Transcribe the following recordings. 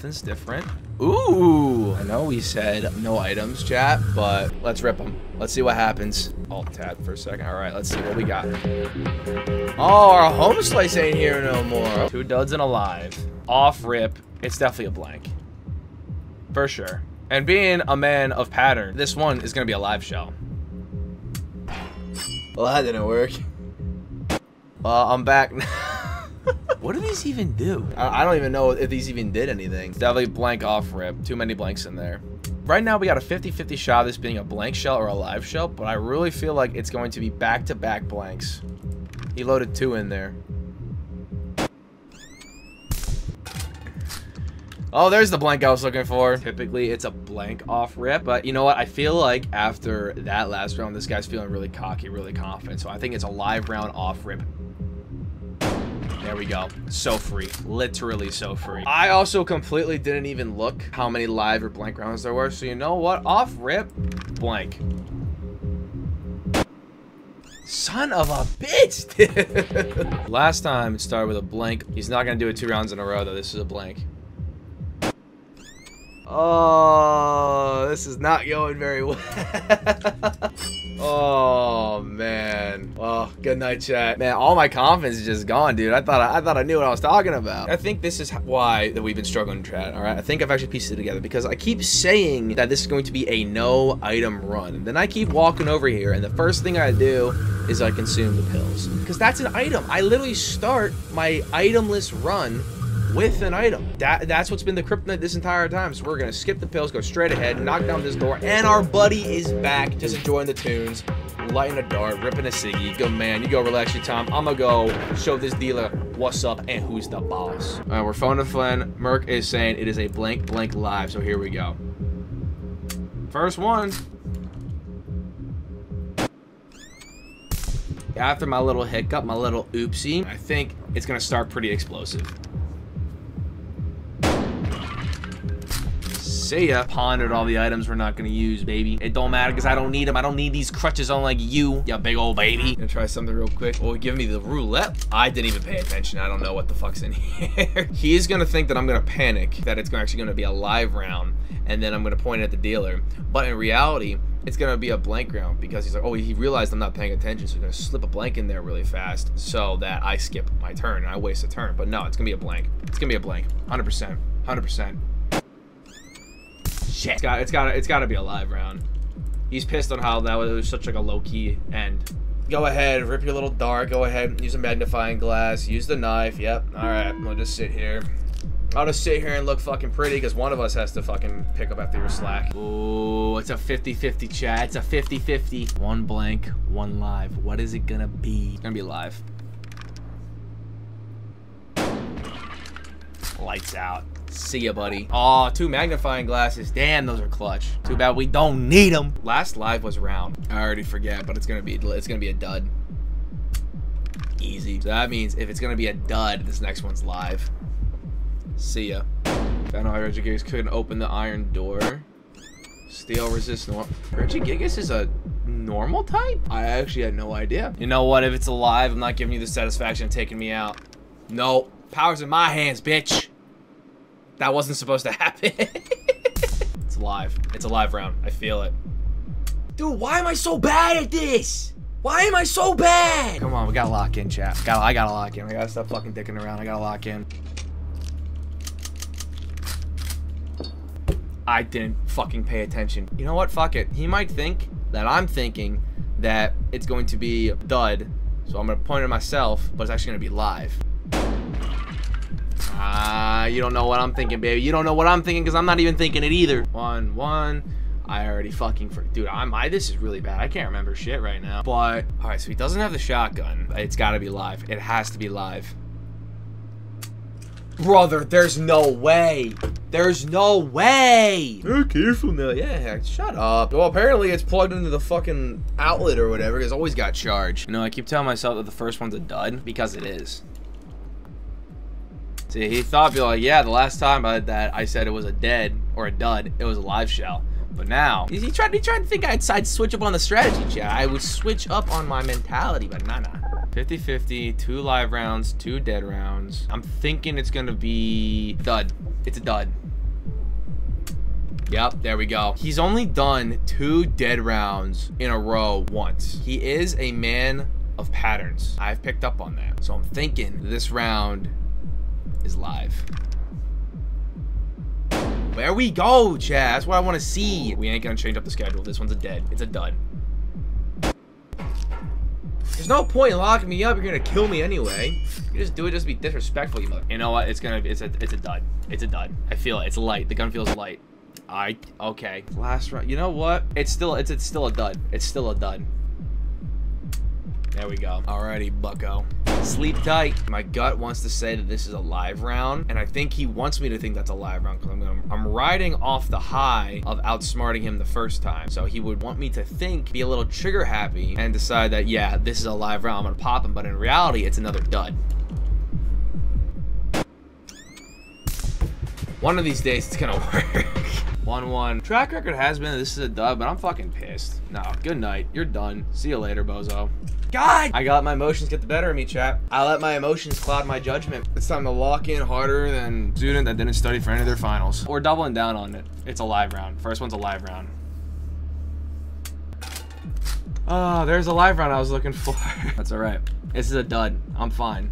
Nothing's different. Ooh! I know we said no items, chat, but let's rip them. Let's see what happens. Alt tab for a second. All right, let's see what we got. Oh, our home slice ain't here no more. Two duds and a live. Off rip. It's definitely a blank. For sure. And being a man of pattern, this one is going to be a live shell. Well, that didn't work. Well, I'm back now. What do these even do? I don't even know if these even did anything. It's definitely blank off rip. Too many blanks in there. Right now, we got a 50-50 shot of this being a blank shell or a live shell, but I really feel like it's going to be back-to-back blanks. He loaded two in there. Oh, there's the blank I was looking for. Typically, it's a blank off rip, but you know what? I feel like after that last round, this guy's feeling really cocky, really confident. So I think it's a live round off rip. There we go. So free. Literally so free. I also completely didn't even look how many live or blank rounds there were. So you know what? Off rip, blank. Son of a bitch, dude. Last time it started with a blank. He's not going to do it 2 rounds in a row, though. This is a blank. Oh, this is not going very well. Oh, man. Well, good night, chat. Man, all my confidence is just gone, dude. I thought I knew what I was talking about. I think this is why that we've been struggling, chat, all right? I think I've actually pieced it together because I keep saying that this is going to be a no item run. And then I keep walking over here, and the first thing I do is I consume the pills because that's an item. I literally start my itemless run with an item. That's what's been the kryptonite this entire time. So we're gonna skip the pills, go straight ahead, knock down this door, and our buddy is back, just enjoying the tunes, lighting a dart, ripping a ciggy. Good man, you go relax your time. I'm gonna go show this dealer what's up and who's the boss. All right, we're phoning Flynn. Merc is saying it is a blank, blank live. So here we go. First one. After my little hiccup, my little oopsie, I think it's gonna start pretty explosive. See ya. Pondered all the items we're not gonna use, baby. It don't matter because I don't need them. I don't need these crutches unlike you, you big old baby. Gonna try something real quick. Oh, give me the roulette. I didn't even pay attention. I don't know what the fuck's in here. He's gonna think that I'm gonna panic, that it's actually gonna be a live round, and then I'm gonna point at the dealer. But in reality, it's gonna be a blank round because he's like, oh, he realized I'm not paying attention, so he's gonna slip a blank in there really fast so that I skip my turn and I waste a turn. But no, it's gonna be a blank. It's gonna be a blank. 100%. 100%. Shit. It's gotta be a live round. He's pissed on how that was such like a low-key end. Go ahead, rip your little dart. Go ahead, use a magnifying glass. Use the knife. Yep. All right. We'll just sit here. I'll just sit here and look fucking pretty because one of us has to fucking pick up after your slack. Ooh, it's a 50-50, chat. It's a 50-50. One blank, one live. What is it gonna be? It's gonna be live. Lights out. See ya, buddy. Aw, 2 magnifying glasses. Damn, those are clutch. Too bad we don't need them. Last live was round. I already forget, but it's gonna be a dud. Easy. So that means if it's gonna be a dud, this next one's live. See ya. Found out Regigigas couldn't open the iron door. Steel resistant. Regigigas is a normal type? I actually had no idea. You know what? If it's alive, I'm not giving you the satisfaction of taking me out. No. Power's in my hands, bitch. That wasn't supposed to happen. It's live. It's a live round. I feel it. Dude, why am I so bad at this? Why am I so bad? Come on, we gotta lock in, chat. I gotta lock in. I gotta stop fucking dicking around. I gotta lock in. I didn't fucking pay attention. You know what? Fuck it. He might think that I'm thinking that it's going to be dud. So I'm gonna point at myself, but it's actually gonna be live. You don't know what I'm thinking, baby. You don't know what I'm thinking because I'm not even thinking it either. 1-1. I already fucking for dude. This is really bad. I can't remember shit right now. But all right, so he doesn't have the shotgun. It's got to be live. It has to be live. Brother, there's no way. There's no way. Be careful now. Yeah, shut up. Well, apparently it's plugged into the fucking outlet or whatever. It's always got charge. You know, I keep telling myself that the first one's a dud because it is. See, he thought, be like, yeah, the last time I said it was a dead or a dud, it was a live shell. But now, he tried to think I'd switch up on the strategy, chat. I would switch up on my mentality, but nah. 50-50, 2 live rounds, 2 dead rounds. I'm thinking it's going to be dud. It's a dud. Yep, there we go. He's only done 2 dead rounds in a row once. He is a man of patterns. I've picked up on that. So I'm thinking this round is live. There we go, chat. That's what I want to see. We ain't gonna change up the schedule. This one's a dead. It's a dud. There's no point in locking me up. You're gonna kill me anyway. You just do it just to be disrespectful, you mother. You know what? It's gonna be. It's a dud. It's a dud. I feel it. It's light. The gun feels light. Okay. Last round. You know what? It's still a dud. It's still a dud. There we go. Alrighty, bucko. Sleep tight. My gut wants to say that this is a live round, and I think he wants me to think that's a live round because I'm riding off the high of outsmarting him the first time. So he would want me to think, be a little trigger happy, and decide that, yeah, this is a live round. I'm gonna pop him, but in reality, it's another dud. One of these days, it's gonna work. 1-1. Track record has been that this is a dud, but I'm fucking pissed. No, good night. You're done. See you later, bozo. God! I got my emotions get the better of me, chap. I let my emotions cloud my judgment. It's time to lock in harder than a student that didn't study for any of their finals. We're doubling down on it. It's a live round. First one's a live round. Oh, there's a live round I was looking for. That's all right. This is a dud. I'm fine.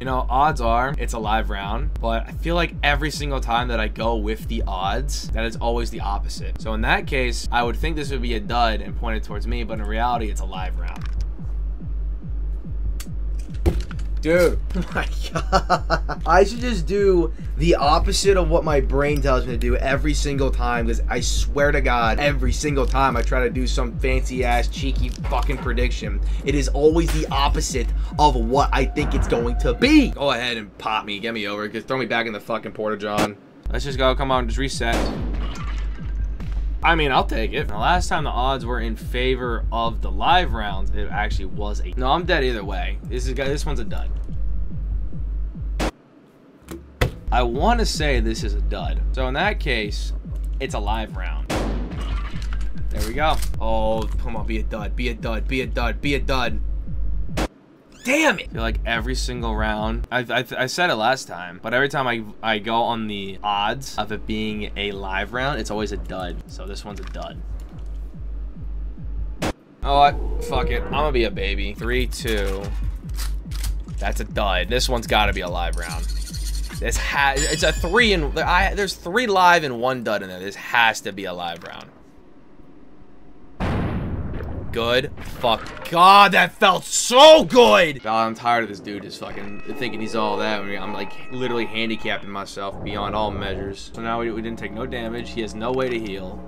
You know, odds are it's a live round, but I feel like every single time that I go with the odds, that is always the opposite. So in that case, I would think this would be a dud and point it towards me, but in reality, it's a live round. Dude, oh my God. I should just do the opposite of what my brain tells me to do every single time, because I swear to God, every single time I try to do some fancy ass cheeky fucking prediction, it is always the opposite of what I think it's going to be. Go ahead and pop me, get me over, because throw me back in the fucking Porta John. Let's just go, come on, just reset. I mean, I'll take it. The last time the odds were in favor of the live rounds, it actually was a... No, I'm dead either way. This one's a dud. I want to say this is a dud. So in that case, it's a live round. There we go. Oh, come on, be a dud, be a dud, be a dud, be a dud. Damn it! I feel like every single round, I said it last time, but every time I go on the odds of it being a live round, it's always a dud. So this one's a dud. Oh, fuck it. I'm gonna be a baby. 3-2. That's a dud. This one's gotta be a live round. This it's a 3 and there's 3 live and 1 dud in there. This has to be a live round. Good. Fuck. God, that felt so good. I'm tired of this dude just fucking thinking he's all that. I'm like literally handicapping myself beyond all measures. So now we didn't take no damage. He has no way to heal.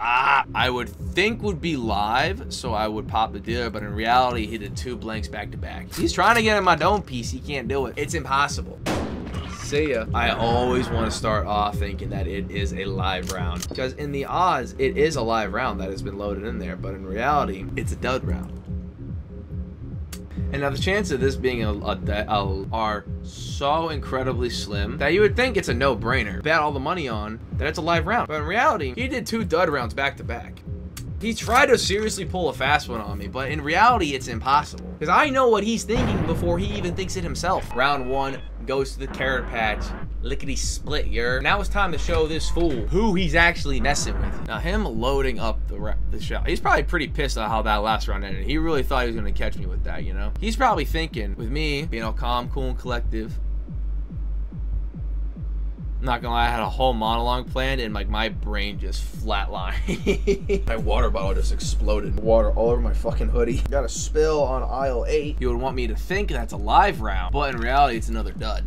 Ah, I would think would be live, so I would pop the dealer, but in reality, he did 2 blanks back to back. He's trying to get in my dome piece. He can't do it. It's impossible. See ya. I always want to start off thinking that it is a live round, because in the odds, it is a live round that has been loaded in there, but in reality, it's a dud round. And now the chance of this being are so incredibly slim that you would think it's a no-brainer. Bet all the money on that it's a live round, but in reality, he did 2 dud rounds back to back. He tried to seriously pull a fast one on me, but in reality, it's impossible, because I know what he's thinking before he even thinks it himself. Round 1 goes to the carrot patch. Lickety split, yer. Now it's time to show this fool who he's actually messing with. Now him loading up the shot. He's probably pretty pissed at how that last round ended. He really thought he was gonna catch me with that, you know? He's probably thinking, with me being all calm, cool, and collective, I'm not gonna lie, I had a whole monologue planned and like my brain just flatlined. My water bottle just exploded. Water all over my fucking hoodie. Got a spill on aisle 8. You would want me to think that's a live round, but in reality, it's another dud.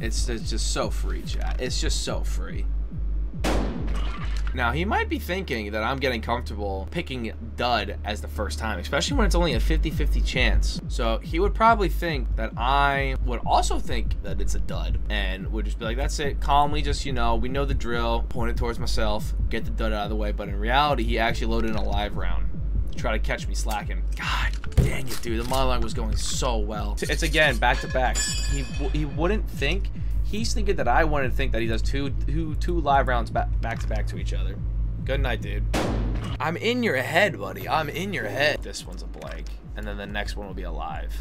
It's just so free, chat. It's just so free. Now, he might be thinking that I'm getting comfortable picking dud as the first time, especially when it's only a 50-50 chance. So he would probably think that I would also think that it's a dud and would just be like, that's it, calmly, just, you know, we know the drill, point it towards myself, get the dud out of the way. But in reality, he actually loaded in a live round. Try to catch me slacking. God dang it, dude. The monologue was going so well. It's again, back-to-backs. He wouldn't think. He's thinking that I wanted to think that he does two live rounds back-to-back to each other. Good night, dude. I'm in your head, buddy. I'm in your head. This one's a blank. And then the next one will be alive.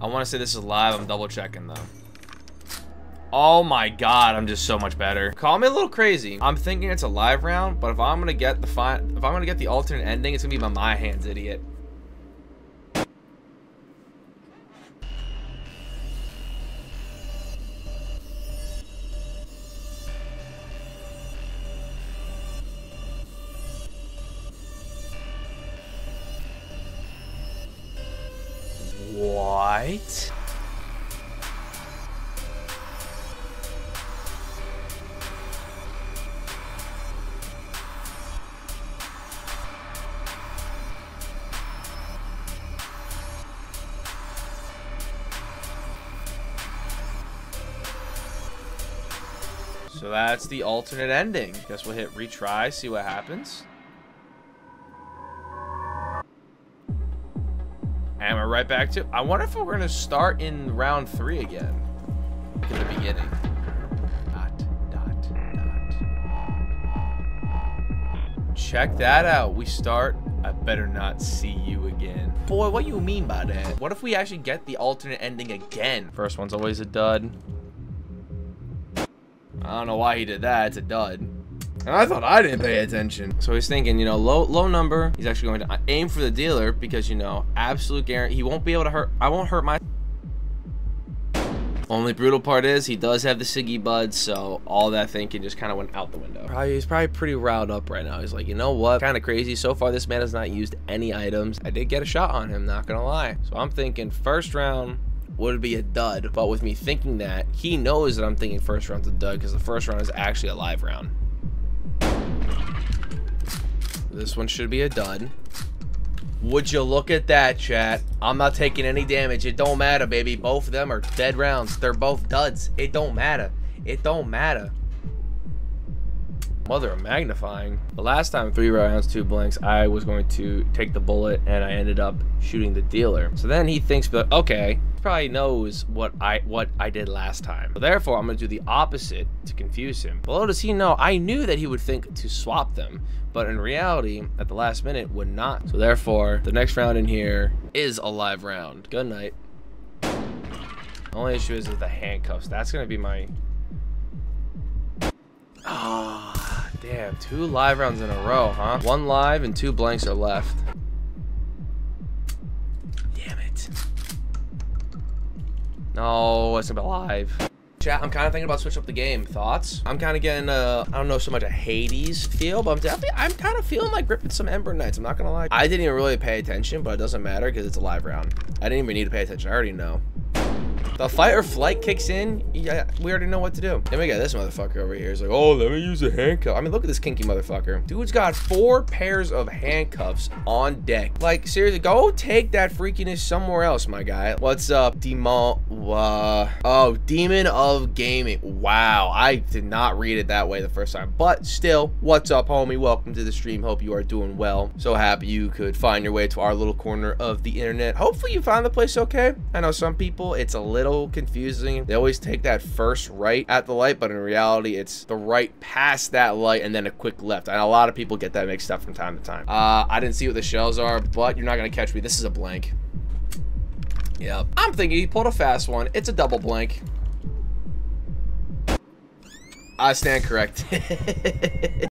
I want to say this is live. I'm double-checking, though. Oh my god, I'm just so much better. Call me a little crazy. I'm thinking it's a live round, but if I'm gonna get the alternate ending, it's gonna be by my hands, idiot. What? So that's the alternate ending. Guess we'll hit retry, see what happens. And we're right back to... I wonder if we're going to start in round 3 again. At the beginning. Dot, dot, dot. Check that out. We start... I better not see you again. Boy, what do you mean by that? What if we actually get the alternate ending again? First one's always a dud. I don't know why he did that. It's a dud. And I thought I didn't pay attention. So he's thinking, you know, low number. He's actually going to aim for the dealer because, you know, absolute guarantee. He won't be able to hurt. I won't hurt my. Only brutal part is he does have the Siggy Bud. So all that thinking just kind of went out the window. He's probably pretty riled up right now. He's like, you know what? Kind of crazy. So far, this man has not used any items. I did get a shot on him, not going to lie. So I'm thinking first round would be a dud. But with me thinking that, he knows that I'm thinking first round's a dud because the first round is actually a live round. This one should be a dud. Would you look at that, chat? I'm not taking any damage. It don't matter, baby. Both of them are dead rounds. They're both duds. It don't matter. It don't matter. Mother of magnifying. The last time, 3 rounds, 2 blanks, I was going to take the bullet and I ended up shooting the dealer. So then he thinks, but okay, he probably knows what I did last time. So therefore, I'm gonna do the opposite to confuse him. Well, does he know? I knew that he would think to swap them, but in reality, at the last minute, would not. So therefore, the next round in here is a live round. Good night. Only issue is with the handcuffs. That's gonna be my. Ah. Oh. Damn, 2 live rounds in a row, huh? 1 live and 2 blanks are left. Damn it. No, it's not live. Chat, I'm kind of thinking about switching up the game. Thoughts? I'm kind of getting I don't know so much a Hades feel, but I'm kind of feeling like ripping some Ember Knights. I'm not gonna lie. I didn't even really pay attention, but it doesn't matter because it's a live round. I didn't even need to pay attention. I already know. The fight or flight kicks in. Yeah, we already know what to do. Then we got this motherfucker over here. He's like, oh, let me use a handcuff. I mean, look at this kinky motherfucker. Dude's got 4 pairs of handcuffs on deck. Like, seriously, go take that freakiness somewhere else, my guy. What's up, Demon? Oh, Demon of Gaming. Wow, I did not read it that way the first time. But still, what's up, homie? Welcome to the stream. Hope you are doing well. So happy you could find your way to our little corner of the internet. Hopefully you found the place okay. I know some people, it's a little confusing. They always take that first right at the light, but in reality it's the right past that light and then a quick left, and a lot of people get that mixed up from time to time. I didn't see what the shells are, but you're not gonna catch me. This is a blank. Yep, I'm thinking he pulled a fast one. It's a double blank. I stand corrected.